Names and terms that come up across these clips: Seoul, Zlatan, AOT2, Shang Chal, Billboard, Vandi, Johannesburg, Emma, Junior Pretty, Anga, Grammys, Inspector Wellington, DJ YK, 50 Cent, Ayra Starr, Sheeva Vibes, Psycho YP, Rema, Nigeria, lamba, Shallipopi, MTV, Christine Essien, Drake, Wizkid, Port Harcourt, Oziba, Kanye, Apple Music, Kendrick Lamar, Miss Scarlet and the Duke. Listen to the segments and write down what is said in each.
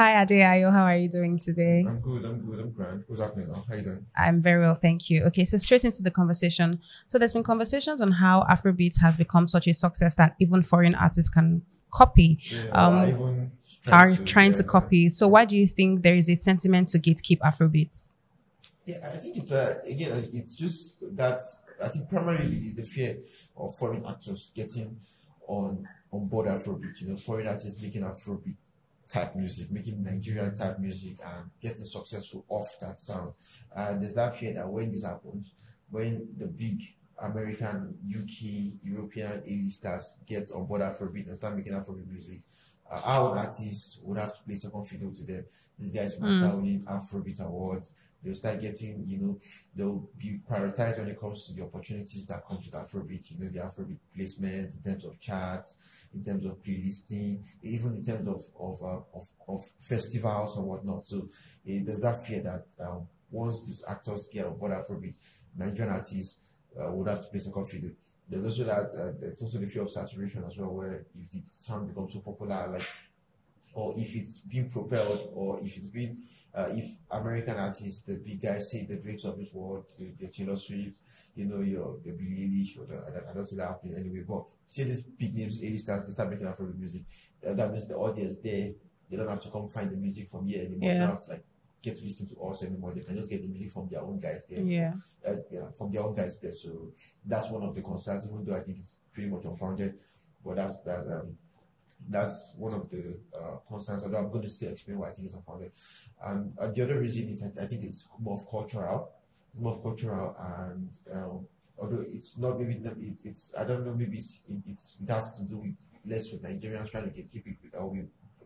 Hi Adeayo, how are you doing today? I'm good, I'm grand. What's happening now? How are you doing? I'm very well, thank you. Okay, so straight into the conversation. So there's been conversations on how Afrobeats has become such a success that even foreign artists can copy, are trying to copy. So why do you think there is a sentiment to gatekeep Afrobeats? Yeah, I think it's, again, it's just that, I think primarily is the fear of foreign actors getting on board Afrobeats, you know, foreign artists making Afrobeats type music, making Nigerian type music and getting successful off that sound. And there's that fear that when this happens, when the big American, UK, European A stars get on board Afrobeat and start making Afrobeat music, our own artists would have to play second fiddle to them. These guys will start winning Afrobeat awards. They'll start getting, you know, they'll be prioritized when it comes to the opportunities that come with Afrobeat, you know, the Afrobeat placements in terms of charts, in terms of playlisting, even in terms of festivals and whatnot. So there's that fear that once these actors get on board Afrobeat, Nigerian artists would have to play second fiddle. There's also that, there's also the fear of saturation as well, where if the sound becomes so popular, like, or if it's being propelled, or if it's been, if American artists, the big guys, say the Drakes of this world, the Taylor Swift, you know, the Billie Eilish, or the, I don't see that happening anyway, but see these big names, A stars, they start making Afrobeat music. That means the audience there, they don't have to come find the music from here anymore. Yeah. They don't have to, like, get to listen to us anymore. They can just get the music from their own guys there. Yeah. From their own guys there. So that's one of the concerns, even though I think it's pretty much unfounded, but that's one of the concerns, although I'm going to still explain why I think it's unfounded. And the other reason is that I think it's more of cultural. It's more of cultural, and although it's not, maybe it's I don't know, maybe it has to do with less with Nigerians trying to get people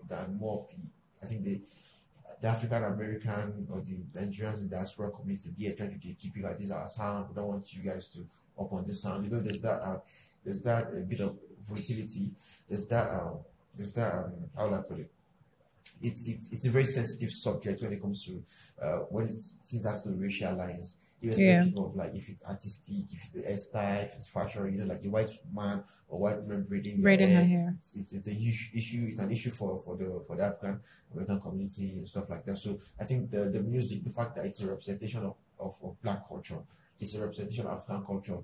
than more of the, I think the African American or the Nigerians in the diaspora community, they are trying to get people like, this is our sound, we don't want you guys to up on this sound. You know, there's that a bit of volatility. There's that how will I put it? It's a very sensitive subject when it comes to when it seems as to racial lines, irrespective of, like, if it's artistic, if it's the hairstyle, if it's fashion, you know, like a white man or white woman braiding her hair. It's a huge issue. It's an issue for the African American community and stuff like that. So I think the music, the fact that it's a representation of black culture, it's a representation of African culture,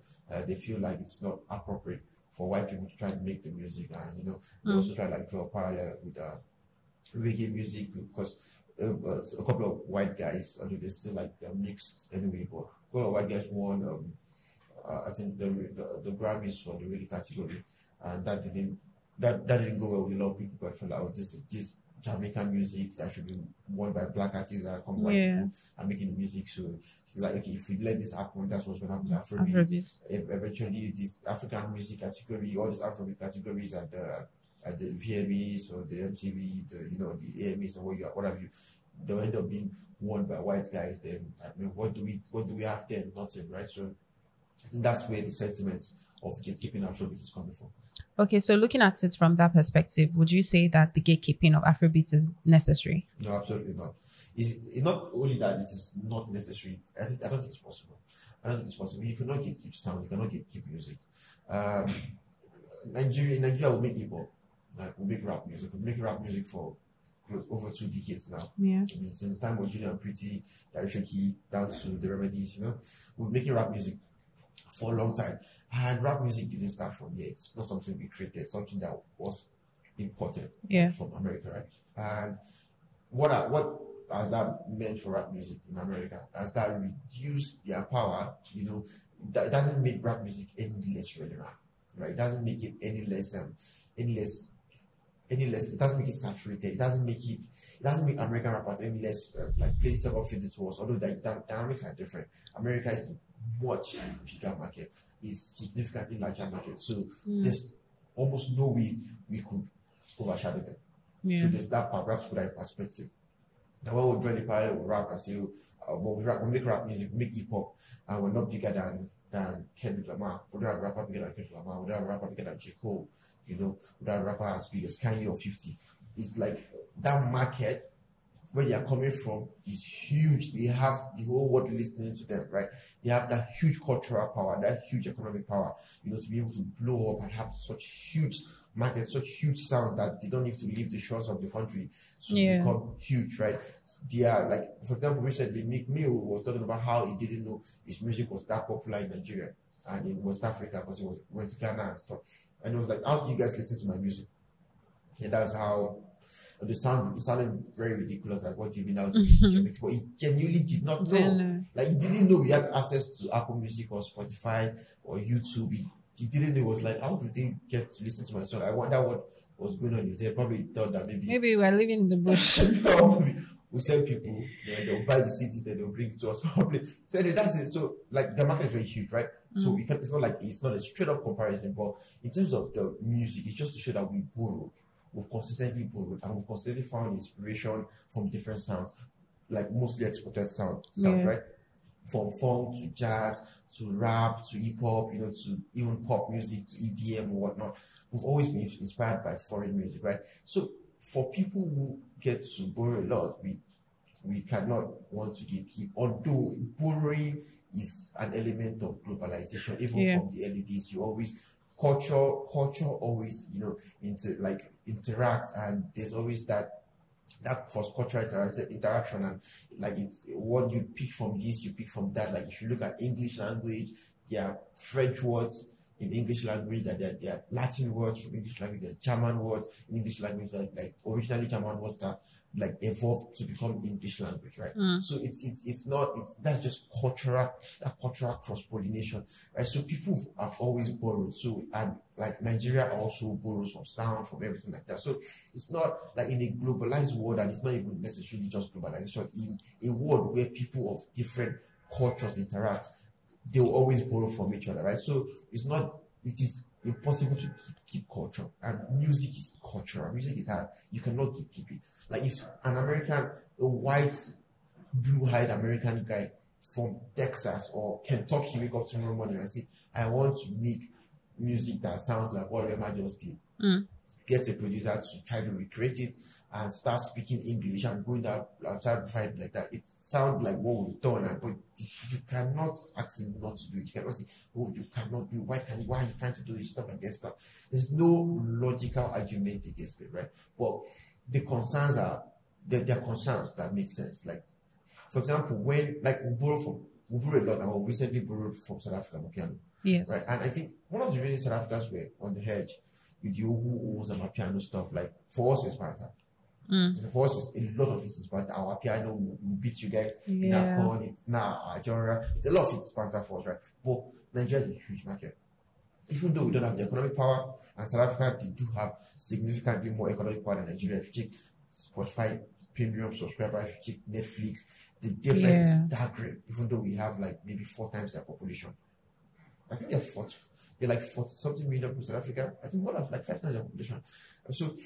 they feel like it's not appropriate for white people to try to make the music. And, you know, they also try to, like, draw a parallel with reggae music, because a couple of white guys, although they're still, like, they're mixed anyway, but a couple of white guys won, I think the Grammys for the reggae category, and that didn't go well with a lot of people, but I feel like, oh, this Jamaican music that should be won by black artists that come white people and making the music. So it's like, okay, if we let this happen, that's what's going to happen to Afrobeat. Eventually, this African music category, all these Afrobeat categories are at the VMAs or the MTV, you know, the AMAs or what have you, they'll end up being won by white guys. Then, I mean, what do we have then? Nothing, right? So I think that's where the sentiments of gatekeeping Afrobeat is coming from. Okay, so looking at it from that perspective, would you say that the gatekeeping of Afrobeat is necessary? No, absolutely not. It's not only that it is not necessary. I don't think it's possible. I don't think it's possible. You cannot gatekeep sound. You cannot gatekeep music. Nigeria will make hip-hop. Like, we make rap music. We make rap music for over 2 decades now. Yeah. I mean, since the time of Junior Pretty, Darishaki, down to the Remedies, you know, we're making rap music for a long time. And rap music didn't start from here. It's not something we created. It's something that was imported from America, right? And what has that meant for rap music in America? Has that reduced their power? You know, that doesn't make rap music any less relevant, right? It doesn't make it any less. It doesn't make it saturated. It doesn't make American rappers any less like play several fiddle to us. Although the dynamics are different. America is a much bigger market. It's significantly larger market. So there's almost no way we could overshadow them. Yeah. So there's that perhaps put that in perspective. Now when we draw the parallel with rap and say, we make rap music, we make hip hop, and we're not bigger than Kendrick Lamar. We don't have a rapper bigger than Kendrick Lamar. We don't have a rapper bigger than J. Cole. You know, that rapper as big as Kanye or 50. It's like that market where they are coming from is huge. They have the whole world listening to them, right? They have that huge cultural power, that huge economic power, you know, to be able to blow up and have such huge market, such huge sound that they don't need to leave the shores of the country to become huge, right? They are like, for example, recently Nick Mill was talking about how he didn't know his music was that popular in Nigeria and in West Africa because he went to Ghana and stuff. And it was like, how do you guys listen to my music? And that's how it sounded very ridiculous. Like, what do you mean out? But he genuinely did not know. Like, he didn't know he had access to Apple Music or Spotify or YouTube. He didn't know. It was like, how do they get to listen to my song? I wonder what was going on in his head. Probably thought that maybe we're living in the bush. We send people, they'll buy the CDs, then they'll bring it to us. Probably. So anyway, that's it. So like the market is very huge, right? So we can, it's not a straight up comparison, but in terms of the music, it's just to show that we borrow. We've consistently borrowed and we've consistently found inspiration from different sounds, like mostly exported sounds, right? From funk to jazz to rap to hip hop, you know, to even pop music to EDM or whatnot. We've always been inspired by foreign music, right? So for people who get to borrow a lot, we cannot want to gatekeep, although borrowing is an element of globalization, even from the early days. You always culture always, you know, interacts, and there's always that cross-cultural interaction, and like it's what you pick from this, you pick from that. Like if you look at English language, there are French words in English language, that there are Latin words from English language, there are German words in English language, like originally German words that like evolved to become English language, right? So it's that's just cultural cross-pollination, right? So people have always borrowed. So, and like Nigeria also borrows from sound, from everything like that. So it's not like in a globalized world, and it's not even necessarily just globalization. In a world where people of different cultures interact, they will always borrow from each other, right? So it is impossible to keep culture, and music is cultural. Music is hard. You cannot keep it. Like if a white, blue-eyed American guy from Texas or Kentucky wake up tomorrow morning and say, I want to make music that sounds like what Rema just did. Get a producer to try to recreate it and start speaking English and going outside fight like that. It sounds like what we've done, but you cannot ask him not to do it. You cannot say, oh, you cannot do it. Why are you trying to do this stuff against that? There's no logical argument against it, right? But the concerns are their concerns that make sense. Like, for example, when we borrow a lot, and we recently borrowed from South Africa, Amapiano. Yes. Right. And I think one of the reasons South Africans were on the hedge with you who owns Amapiano stuff, like for us it's Sparta. For us it's a lot of it's Sparta. Our piano will beat you guys in Afghan, it's now our genre. It's a lot of it's Sparta for us, right? But Nigeria is a huge market. Even though we don't have the economic power, and South Africa, they do have significantly more economic power than Nigeria. If you check Spotify premium subscribers, if you check Netflix, the difference is staggering, even though we have like maybe 4 times their population. I think they're like 40-something million people in South Africa. I think more of like 5 times their population. So,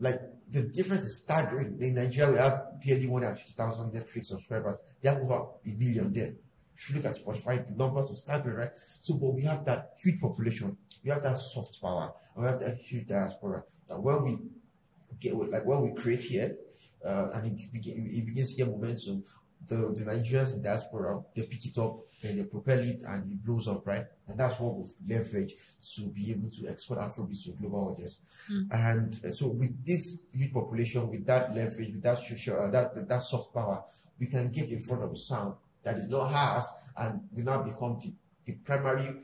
like, the difference is staggering. In Nigeria, we have barely 150,000 Netflix subscribers. They have over 1 million there. If you look at Spotify, the numbers are staggering, right? So, but we have that huge population, we have that soft power, and we have that huge diaspora. That when we get, like when we create here, and it begins to get momentum, the Nigerians in diaspora, they pick it up, and they propel it, and it blows up, right? And that's what we've leveraged to be able to export Afrobeats to global audience. And so, with this huge population, with that leverage, with that social, that soft power, we can get in front of the sound that is not ours, and we now become the primary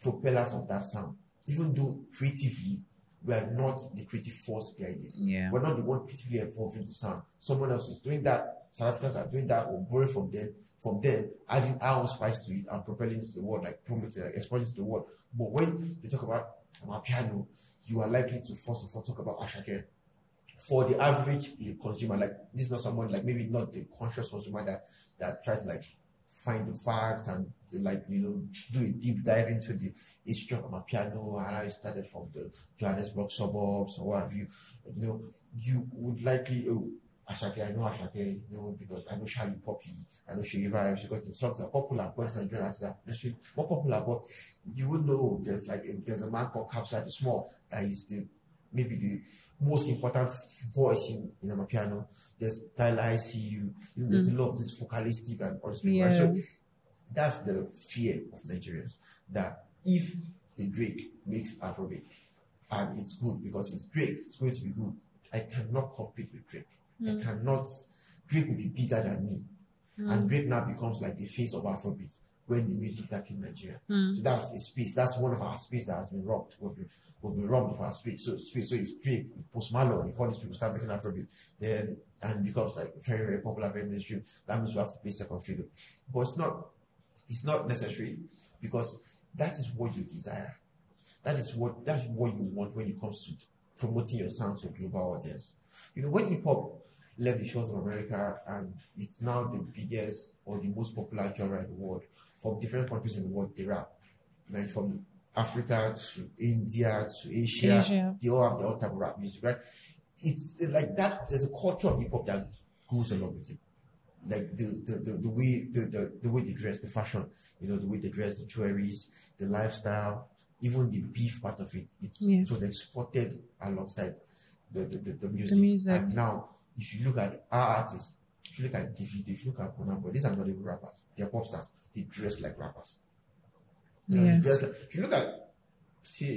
propellers of that sound. Even though creatively, we are not the creative force behind it. We're not the one creatively evolving the sound. Someone else is doing that. South Africans are doing that, or borrowing from them, adding our own spice to it and propelling it to the world, like promoting, like exporting to the world. But when they talk about Amapiano, you are likely to first of all talk about Asha Kele. For the average consumer, like this is not someone like maybe not the conscious consumer that tries to like find the facts and like, you know, do a deep dive into the history of Amapiano and how it started from the Johannesburg suburbs or what have you. You know, you would likely, oh, Asha Kele, you know, because I know Shallipopi, I know Sheeva Vibes, because the songs are popular, but Nigerians are more popular. But you would know there's a man called Kabza De Small that is the maybe the most important voice in Amapiano. There's Tyler, I See You. There's a lot of this vocalistic and all this. Yeah. So that's the fear of Nigerians, that if a Drake makes Afrobeat and it's good because it's Drake, it's going to be good. I cannot compete with Drake. I cannot. Drake will be bigger than me. And Drake now becomes like the face of Afrobeat when the music is actually in Nigeria. So that's a space. That's one of our space that has been robbed. We'll be robbed of our space. So if Drake, if Post Malone, if all these people start making Afrobeat, then and becomes like very, very popular, very mainstream, that means we have to play second fiddle. But it's not necessary, because that is what you desire. That's what you want when it comes to promoting your sound to a global audience. You know, when hip hop left the shores of America, and it's now the biggest or the most popular genre in the world. From different countries in the world, they rap. Like from Africa to India to Asia. They all have their own type of rap music, right? It's like that. There's a culture of hip hop that goes along with it, like the way they dress, the fashion, you know, the way they dress, the jewelries, the lifestyle, even the beef part of it. It was exported alongside the music, and now. If you look at our artists, if you look at Davido, if you look at Burna Boy, these are not even rappers. They are pop stars. They dress like rappers. They dress like, if you look at, say,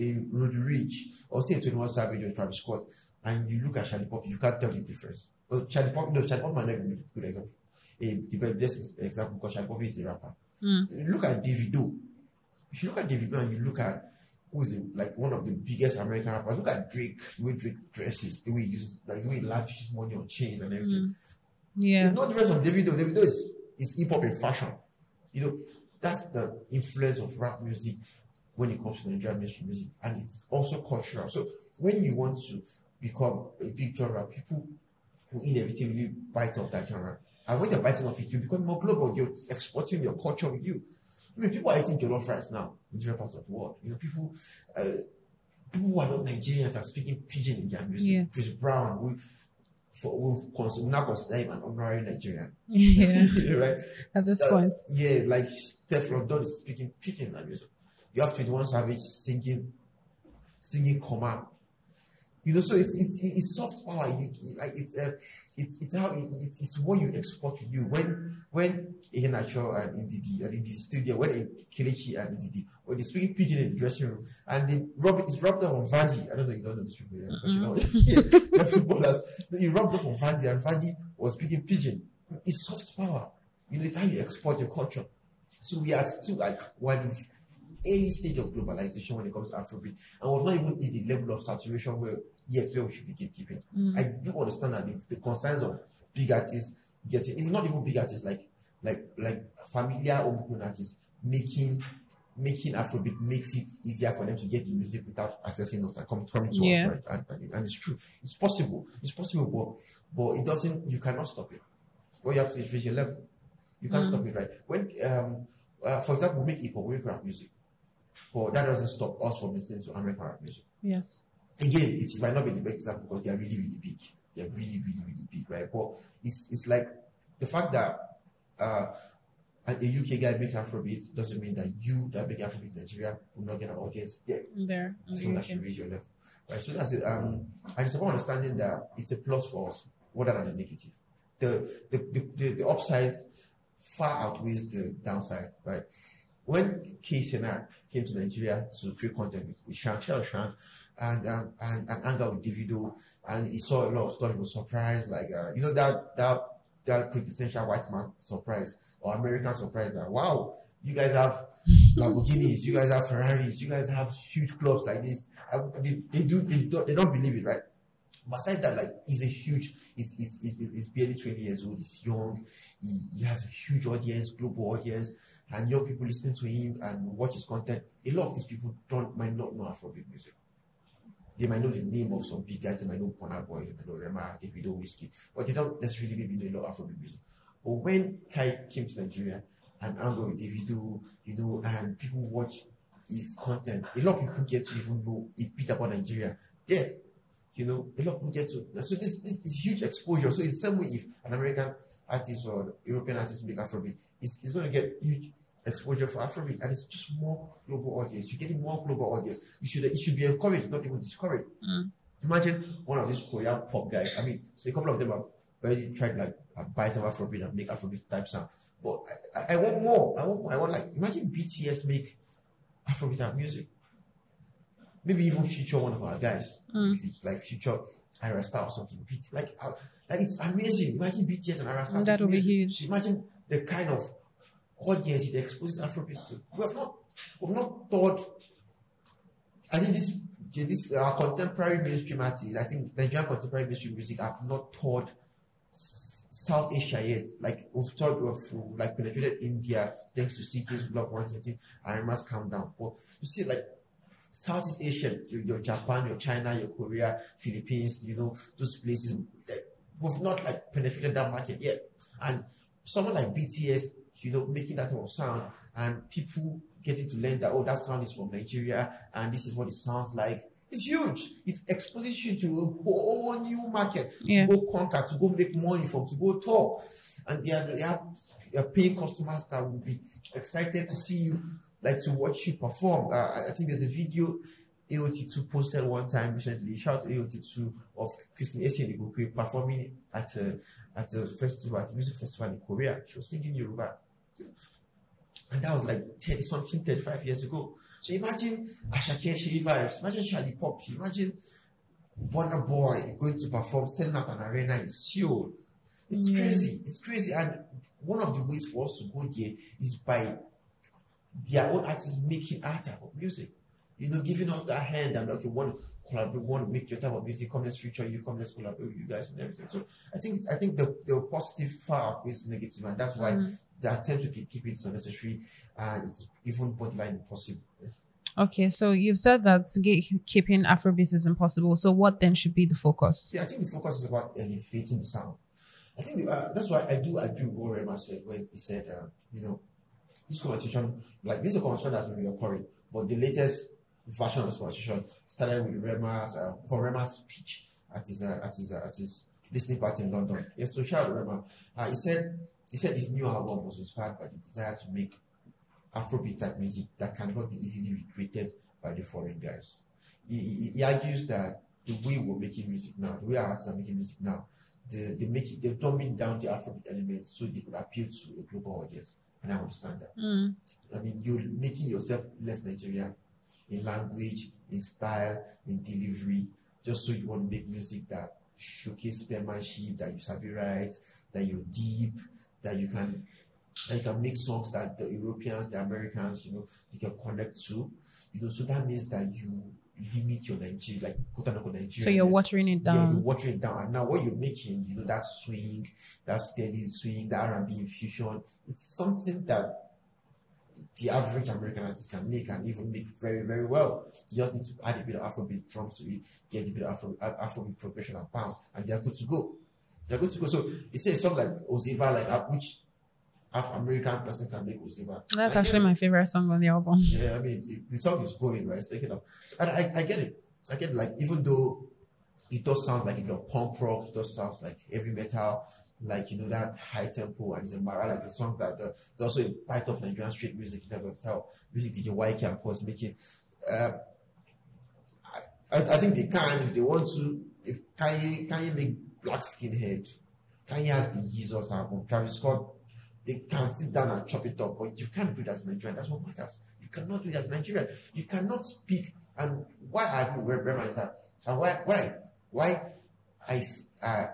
a Rudy Rich, or say a 21 Savage or Travis Scott, and you look at Shallipopi, you can't tell the difference. Shallipopi might not even be a good example. The best example, because Shallipopi is the rapper. Look at Davido. If you look at Davido and you look at who's like one of the biggest American rappers. Look at Drake, the way Drake dresses, the way he uses, like the way he lavishes money on chains and everything. It's not the rest of Davido. Davido is hip hop and fashion. You know, that's the influence of rap music when it comes to Nigerian mainstream music, and it's also cultural. So when you want to become a big genre, people who inevitably bite off that genre, and when they're biting off it, you become more global. You're exporting your culture with you. I mean, people are eating jollof rice now in different parts of the world. You know, people who are not Nigerians are speaking pidgin in their music. Yes. Chris Brown, we now consider him an honorary Nigerian. Yeah. Right? At this point. Yeah, like Stefflon Don is speaking pidgin in their music. You have 21 Savage singing Koma. You know, so it's soft power. It's what you export to you. When Ayra Starr and Didi, is still there, when Kelechi and Didi, when they're speaking pidgin in the dressing room, and they rubbed up on Vandi. I don't know, you don't know these people, yeah, but you know, the footballers. He rubbed up on Vandi, and Vandi was speaking pidgin. It's soft power. You know, it's how you export your culture. So we are still like one. Any stage of globalization when it comes to Afrobeat, and we've not even in the level of saturation where we should be gatekeeping. I do understand that the concerns of big artists getting, if not even big artists, like familiar homegrown artists, making Afrobeat makes it easier for them to get the music without accessing us and coming to us, right? And it's true, it's possible, but it doesn't. You cannot stop it. What you have to do is reach a level. You can't stop it, right? When for example, we make hip hop, we make rap music. But that doesn't stop us from listening to American rap music. Yes. Again, it might not be the best example because they are really, really big. They are really, really, really big, right? But it's like the fact that a UK guy makes Afrobeat doesn't mean that you that make Afrobeat in Nigeria will not get an audience there. So that you reach your level, right? So that's it. And it's about understanding that it's a plus for us rather than a negative. The upside far outweighs the downside, right? When K-Sena came to Nigeria to create content with Shang Chal and Anga with Davido, and he saw a lot of stuff. He was surprised, like you know that quintessential white man surprise or American surprise. That wow, you guys have Lamborghinis, you guys have Ferraris, you guys have huge clubs like this. They don't believe it, right? Besides that, like he's barely 20 years old. He's young. He has a huge audience, global audience. And young people listen to him and watch his content. A lot of these people might not know Afrobeat music. They might know the name of some big guys. They might know Burna Boy, they might know Rema, they might know Wizkid, but they don't necessarily maybe know a lot of Afrobeat music. But when Kai came to Nigeria and Anga with Davido, you know, and people watch his content, a lot of people get to even know a bit about Nigeria. Yeah, you know, a lot of people get to. So this is huge exposure. So it's the same way if an American artist or European artist make Afrobeat, it's going to get huge exposure for Afrobeat, and it's just more global audience. You're getting more global audience. It should be encouraged, not even discouraged. Imagine one of these Korean pop guys. I mean, so a couple of them have already tried like a bite of Afrobeat and make Afrobeat type sound. But I want more. I want like, imagine BTS make Afrobeat type music. Maybe even future one of our guys, like future Ayra Starr or something. Like it's amazing. Imagine BTS and Ayra Starr. That would be huge. Imagine the kind of audience it exposes Afrobeat to. We've not thought. I think this our contemporary mainstream artists. I think Nigerian contemporary mainstream music have not taught South Asia yet. Like we've penetrated India thanks to CK's Love 113 and Rema's Calm Down. But you see, like, Southeast Asia, your Japan, your China, your Korea, Philippines, you know, those places, we've not like penetrated that market yet. And someone like BTS, you know, making that type of sound and people getting to learn that, oh, that sound is from Nigeria and this is what it sounds like. It's huge. It exposes you to a whole new market, to go contact, to go make money from, to go talk. And they are paying customers that will be excited to see you, like to watch you perform. I think there's a video AOT2 posted one time recently. Shout out to AOT2 of Christine Essien Igokwe performing at a festival, at a music festival in Korea. She was singing Yoruba. And that was like 35 years ago. So imagine Asha Kele, Sheeva Vibes, imagine Shallipopi, imagine Burna Boy going to perform, selling out an arena in Seoul. It's crazy. It's crazy. And one of the ways for us to go there is by their own artists making our type of music, you know, giving us that hand and okay, one collaborate, one make your type of music. Come let's feature you, come let's collaborate with you guys and everything. So I think the positive far outweighs negative, and that's why the attempt to keep it is unnecessary and it's even borderline impossible. Okay, so you've said that keeping Afrobeats is impossible. So what then should be the focus? Yeah, I think the focus is about elevating the sound. I think that's why I do agree with what Rema said when he said, you know. This conversation, like this is a conversation that's been recurring, but the latest version of this conversation started with Rema's speech at his listening party in London. Yeah, so shout out Rema. He said his new album was inspired by the desire to make Afrobeat type music that cannot be easily recreated by the foreign guys. He argues that the way we're making music now, the way our artists are making music now, they're dumbing down the Afrobeat elements so they could appeal to a global audience. And I understand that. I mean, you're making yourself less Nigerian in language, in style, in delivery, just so you want to make music that showcases penmanship, that you sabi write, that you're deep, that you can make songs that the Europeans, the Americans, you know, they can connect to. You know, so that means that you limit your Nigeria, like quote-unquote Nigeria. So you're watering it down. Yeah, you're watering it down. And now what you're making, you know, that swing, that steady swing, that R&B infusion, it's something that the average American artist can make and even make very, very well. You just need to add a bit of Afrobeat drums to it, get a bit of Afrobeat progression and bounce, and they are good to go. They're good to go. So you say something like Oziba, like which African-American person can make Oziba. That's actually my favorite song on the album. Yeah, I mean, the song is going, right? It's taken up. So, and I get it. I get it. Like, even though it does sound like, you know, punk rock, it does sound like heavy metal, like, you know, that high tempo, and it's a mara, like a song that it's also a part of Nigerian street music, type of style music, DJ YK, of course, making. I think they can, if they want to, if Kanye make Black Skinhead, Kanye has the Jesus album, Travis Scott, they can sit down and chop it up, but you can't do that as Nigerian. That's what matters. You cannot do that as Nigerian. You cannot speak. And why I do remember that? And why I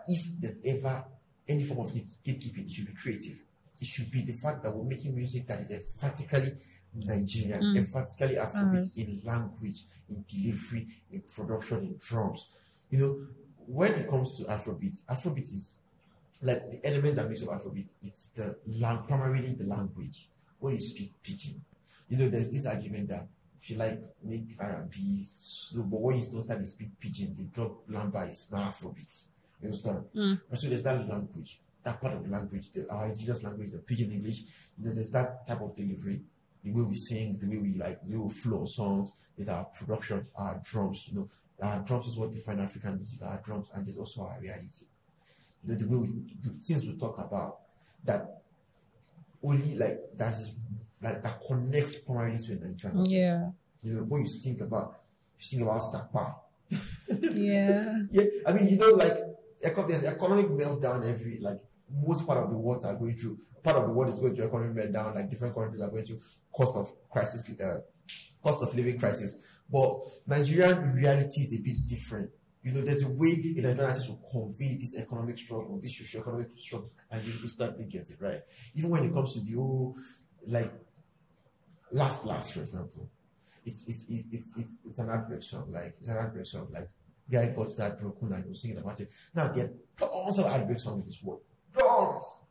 if there's ever any form of gatekeeping, it should be creative. It should be the fact that we're making music that is emphatically Nigerian, emphatically Afrobeat in language, in delivery, in production, in drums. You know, when it comes to Afrobeat, Afrobeat is like the element that makes up Afrobeat. It's primarily the language. When you speak pidgin, you know, there's this argument that if you like make R&B slow, but when you don't start to speak pidgin, they drop lamba, it's not Afrobeat. You understand? So there's that language, that part of the language, our indigenous language, the pidgin English. You know, there's that type of delivery, the way we sing, the way we like, the way we flow songs. There's our production, our drums. You know, our drums is what define African music. Our drums, and there's also our reality. You know, the way the things we talk about that only like that is like that connects primarily to a Nigerian. Yeah. You know, when you sing about Sapa. Yeah. Yeah. I mean, you know, like, there's economic meltdown every, like, most part of the world are going through. Part of the world is going through economic meltdown. Like, different countries are going through cost of living crisis. But Nigerian reality is a bit different. You know, there's a way in Nigerian artists to convey this economic struggle, this socio-economic struggle, and you start to get it right. Even when it comes to the whole, like, last, for example, it's an heartbreak song. Like, it's an heartbreak song. Like, the guy got heartbroken and was singing about it. Now there are tons of heartbreak songs in this world. Tons.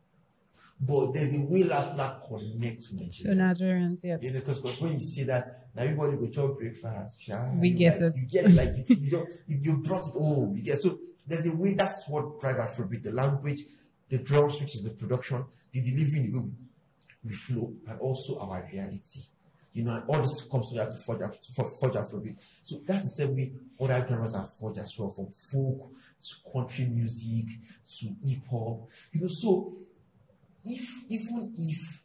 But there's a way Last connects to Nigerians. To Nigerians, yes. You know, because when you see that, now everybody go chop breakfast. We get it. You get like it's, you brought it home. You get so there's a way. That's what drives Afrobeat. The language, the drums, which is the production, the delivery, the way we flow, and also our reality. You know, and all this comes together to forge Afrobeat. So that's the same way other genres are forged as well, from folk to country music to hip hop. You know, so. Even if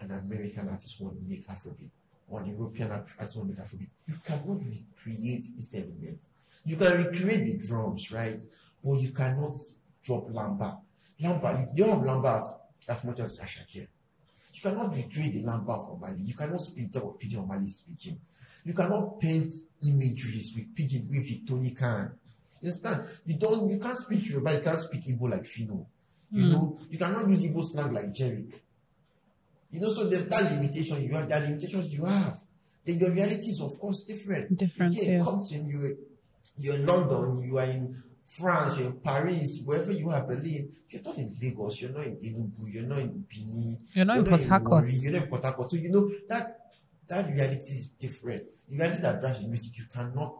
an American artist won't make Afrobeat, or an European artist won't make Afrobeat, you cannot recreate these elements. You can recreate the drums, right? But you cannot drop lamba. You don't have lamba as much as Asha Kele. You cannot recreate the lamba from Mali. You cannot speak up what Pidgin or Mali is speaking. You cannot paint imageries with Pidgin with Victoria can. You understand? You can't speak Yoruba, you can't speak Igbo like Fino. You know, you cannot use Igbo slang like Jerry. You know, so there's that limitation. You have that limitations you have. Then your reality is, of course, different. Yes. Compton, you're in London, you are in France, you're in Paris, wherever you are, Berlin. You're not in Lagos, you're not in Enugu, you're not in Benin. You're not in Port Harcourt. So, you know, that reality is different. The reality that drives the music, you cannot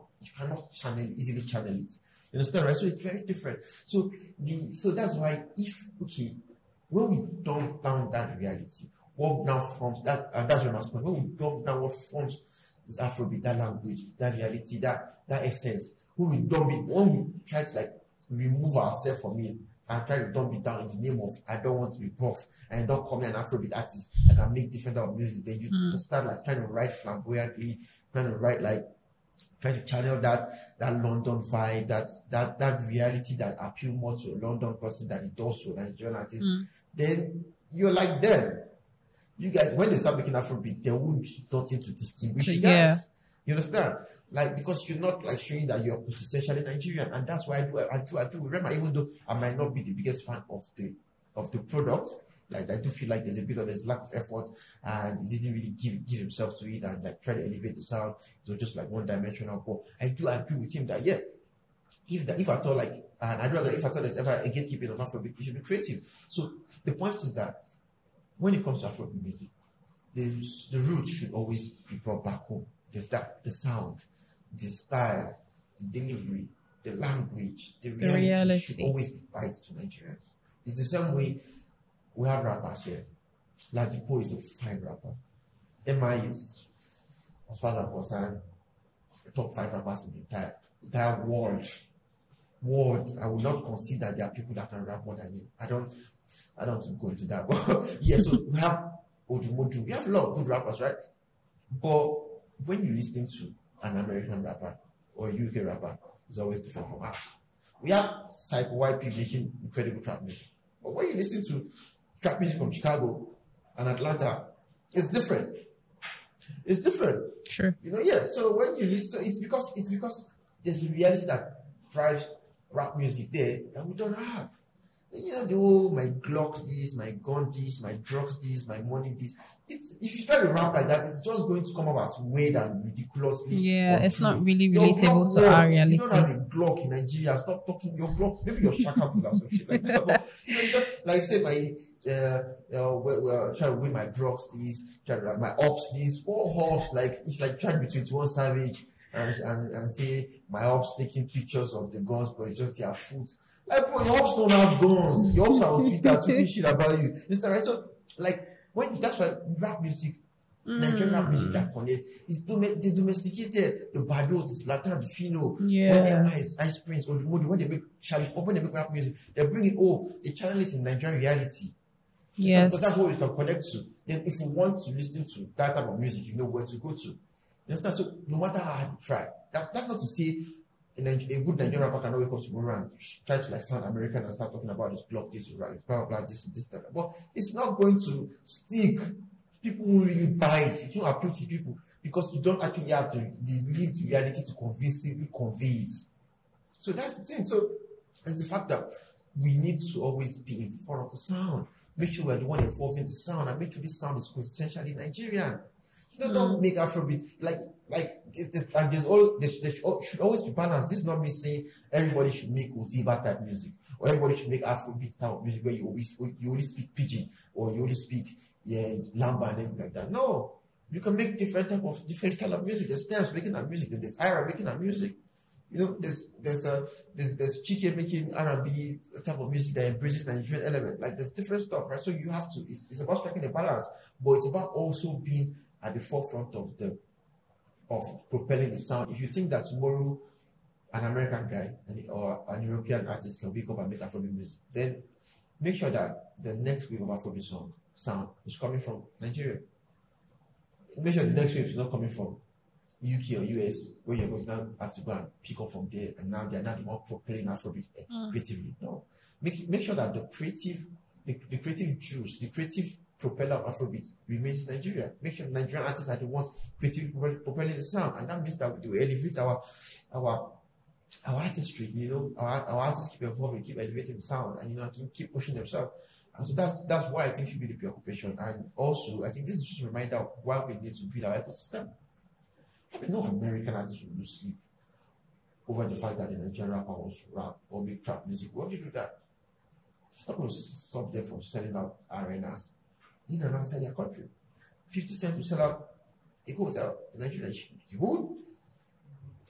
easily channel it. You understand, right? So it's very different. So that's why when we dump down that reality, what now forms that, and that's Rema's point. When we dump down what forms this Afrobeat, that language, that reality, that essence, when we dump it, when we try to like remove ourselves from it and try to dump it down in the name of I don't want to be boxed and don't call me an Afrobeat artist and I make different type of music, then you start like trying to write flamboyantly, trying to write like. Try to channel that London vibe, that reality that appeals more to a London person than it does to a Nigerian artist. Then you're like them. You guys, when they start making Afrobeat, there won't be nothing to distinguish you guys. You understand? Like, because you're not like showing that you're essentially Nigerian, and that's why I do remember, even though I might not be the biggest fan of the product. Like, I do feel like there's a bit of this lack of effort, and he didn't really give himself to it and like try to elevate the sound. It was just like one dimensional. But I do agree with him that if I thought there's ever a gatekeeping of Afrobeat, you should be creative. So the point is that when it comes to Afrobeat music, the roots should always be brought back home. There's that the sound, the style, the delivery, the language, the reality should always be tied to Nigerians. It's the same way. We have rappers here. Ladipo is a fine rapper. Emma is, as far as I'm concerned, top 5 rappers in the entire world. I would not consider there are people that can rap more than him. I don't go into that. But yeah, so we have Odumodu. We have a lot of good rappers, right? But when you listen to an American rapper or a UK rapper, it's always different from us. We have Psycho YP making incredible trap music. But when you listen to trap music from Chicago and Atlanta, it's different. It's different. Sure. You know, yeah. So when you listen, it's because there's a reality that drives rap music there that we don't have. You know, the whole my Glock this, my gun this, my drugs this, my money this. If you try to rap like that, it's just going to come up as weird and ridiculously. Yeah, it's not really relatable to our reality. You don't have a Glock in Nigeria. Stop talking your Glock. Maybe your Shaka or some shit like that. But, you know, like say my try to win my drugs this, try to my ops this, all hops like it's like trying to be 21 Savage and say my ops taking pictures of the guns, but it's just their foot. Like, bro, your ops don't have guns. Your ops are on Twitter talking shit about you. Understand, right? So, like, that's why rap music, Nigerian rap music that connects, is domesticated. The Bados, the Zlatan, the Fino, when they is Ice Prince, or the Modi, when they make Shallipopi, when they make rap music, they bring it all, they channel it in Nigerian reality. Yes. Because that's what we can connect to. Then, if you want to listen to that type of music, you know where to go to. You understand? So, no matter how hard you try, that's not to say a good Nigerian rapper cannot wake up tomorrow and try to like sound American and start talking about his block, this, right, blah, blah, this, this, that. But it's not going to stick. People will really buy it. It will appeal to people because you don't actually have the lived reality to convincingly convey it. So that's the thing. So it's the fact that we need to always be in front of the sound. Make sure we are the one involving the sound and make sure this sound is quintessentially Nigerian. You know, don't make Afrobeat and there should always be balance. This is not me saying everybody should make Oziba type music or everybody should make Afrobeat type music where you only speak Pidgin or you only speak Lamba and everything like that. No, you can make different kind of music. There's Stamps making that music. There's Ayra making that music. You know, there's Chike making R&B type of music that embraces Nigerian element. Like there's different stuff, right? So you have to. It's about striking a balance, but it's about also being at the forefront of propelling the sound. If you think that tomorrow an American guy or an European artist can wake up and make Afrobeat music, then make sure that the next wave of Afrobeat sound is coming from Nigeria. Make sure the next wave is not coming from UK or US, where you're going to now have to go and pick up from there, and now they're not the one propelling Afrobeat creatively. No, make sure that the creative juice, the creative propeller of Afrobeat remains Nigeria. Make sure Nigerian artists are the ones creatively propelling the sound, and that means that we do elevate our artistry. You know, our artists keep evolving, keep elevating the sound, and you know, keep pushing themselves. And so that's what I think should be the preoccupation. And also, I think this is just a reminder of why we need to build our ecosystem. I mean, no American artist would lose sleep over the fact that the Nigerian rapper also rap or make trap music. Why do you do that? It's not going to stop them from selling out arenas in and outside their country. 50 Cent will sell out a hotel in Nigeria. You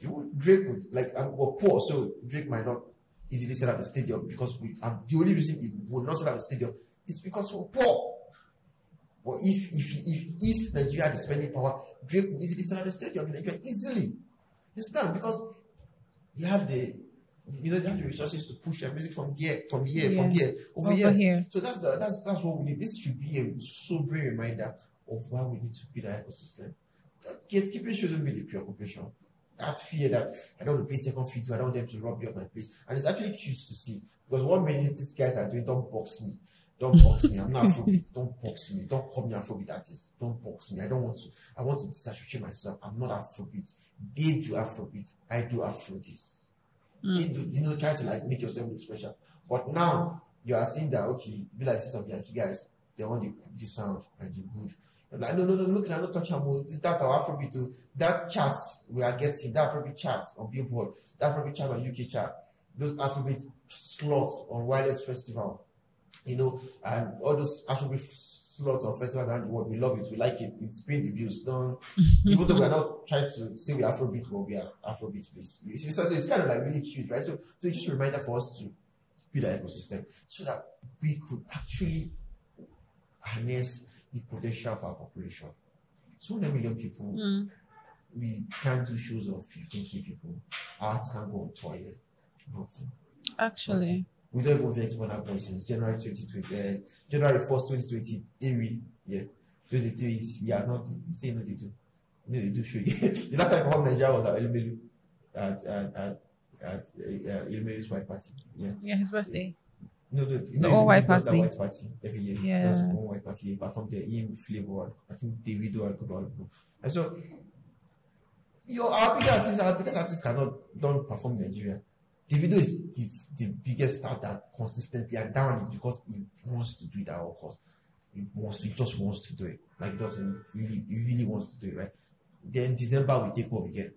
would. Drake would. Like, we're poor, so Drake might not easily sell out the stadium because the only reason he would not sell out the stadium is because we're poor. But if Nigeria had the spending power, Drake would easily sell out the stadium in Nigeria easily. You understand? Because you have the resources to push their music from here over here. So that's what we need. This should be a sobering reminder of why we need to build our ecosystem. That gatekeeping shouldn't be the preoccupation. That fear that I don't want to pay second fee to, I don't want them to rob me of my place. And it's actually cute to see because 1 minute these guys are doing, don't box me. Don't box me. I'm not Afrobeat. Don't box me. Don't call me Afrobeat artist. Don't box me. I don't want to. I want to disassociate myself. I'm not Afrobeat. They do Afrobeat. I do Afrobeat. They do, you know, try to like make yourself look special. But now you are seeing that, okay, be like some Yankee guys, they want the sound and the good. I'm like, no, look, I'm not touching them. That's our Afrobeat too. That charts we are getting, that Afrobeat charts on Billboard, that Afrobeat chart on UK chart, those Afrobeat slots on Wireless Festival. You know, and all those Afrobeat slots of festivals around the world, we love it, we like it, it's paid the bills. No, even though we're not trying to say we're Afrobeat, but we are Afrobeat, please. So it's kind of like really cute, right? So it's just a reminder for us to build our ecosystem so that we could actually harness the potential of our population. 200 million people, we can't do shows of 15,000 people. Our artists can't go on tour here. Nothing. Actually. We don't even vex on our voice since January 1st, 2023. Yeah, 23 is, yeah, not saying no, they do. No, they do show you. The last time I come Nigeria was at El Melo, at El Melo's white party. Yeah. Yeah, his birthday. No, the all white party. White party every year. Yeah. That's one white party. Apart from the EM flavor, I think Davido and Kabza. And so, our biggest artists don't perform in Nigeria. Davido is the biggest star that consistently are down it because he wants to do it at all costs. He just wants to do it. Like he really wants to do it, right? Then December we take what we get.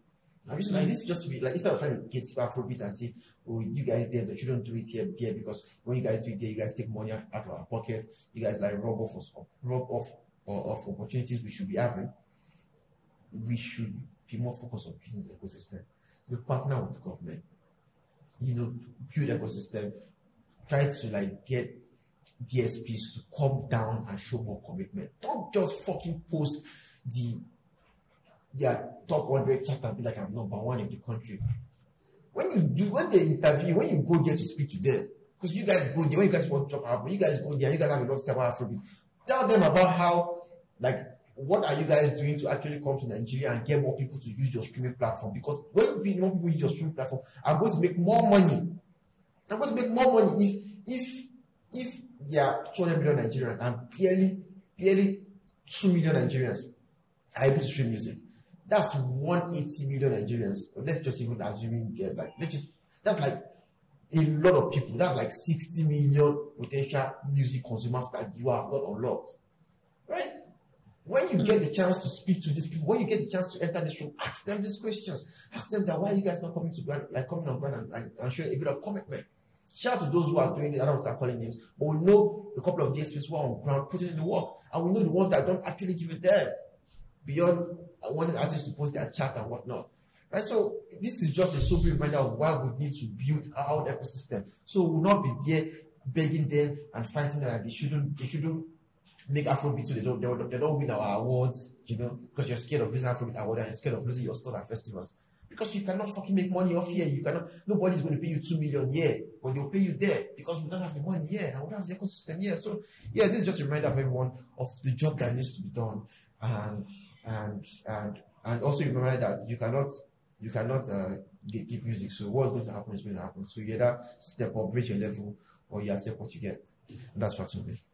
I mean, like this just be like instead of trying to get Afrobeat and say, oh, you guys there, that you don't do it here, because when you guys do it there, you guys take money out of our pocket, you guys like rob off opportunities we should be having. We should be more focused on building the ecosystem. We partner with the government. You know, build ecosystem, try to like get DSPs to come down and show more commitment. Don't just fucking post their top 100 chat and be like, I'm number one in the country. When you go there to speak to them, because you guys go there, when you guys want to drop out, you guys go there, you guys have a lot to say about Afrobeat. Tell them about how like what are you guys doing to actually come to Nigeria and get more people to use your streaming platform? Because when more people use your streaming platform, I'm going to make more money. I'm going to make more money if there are 200 million Nigerians and barely 2 million Nigerians are able to stream music. That's 180 million Nigerians. Let's just even assume get like that's like a lot of people. That's like 60 million potential music consumers that you have got unlocked, right? When you get the chance to speak to these people, when you get the chance to enter this room, ask them these questions. Ask them that why are you guys not coming to ground, like coming on ground and showing a bit of commitment. Shout out to those who are doing it. I don't start calling names, but we know a couple of DSPs who are on ground putting in the work, and we know the ones that don't actually give it there beyond wanting artists to post their chat and whatnot. Right, so this is just a sober reminder of why we need to build our own ecosystem. So we'll not be there begging them and fighting them that they shouldn't make Afrobeat so they don't win our awards, you know, because you're scared of losing Afrobeat award and you're scared of losing your store at festivals. Because you cannot fucking make money off here. You cannot, nobody's going to pay you 2 million here, but they'll pay you there because we don't have the money here and we don't have the ecosystem here. So yeah, this is just a reminder of everyone of the job that needs to be done. And also remember that you cannot gatekeep music. So what's going to happen is going to happen. So you either step up, reach your level, or you accept what you get. And that's factually.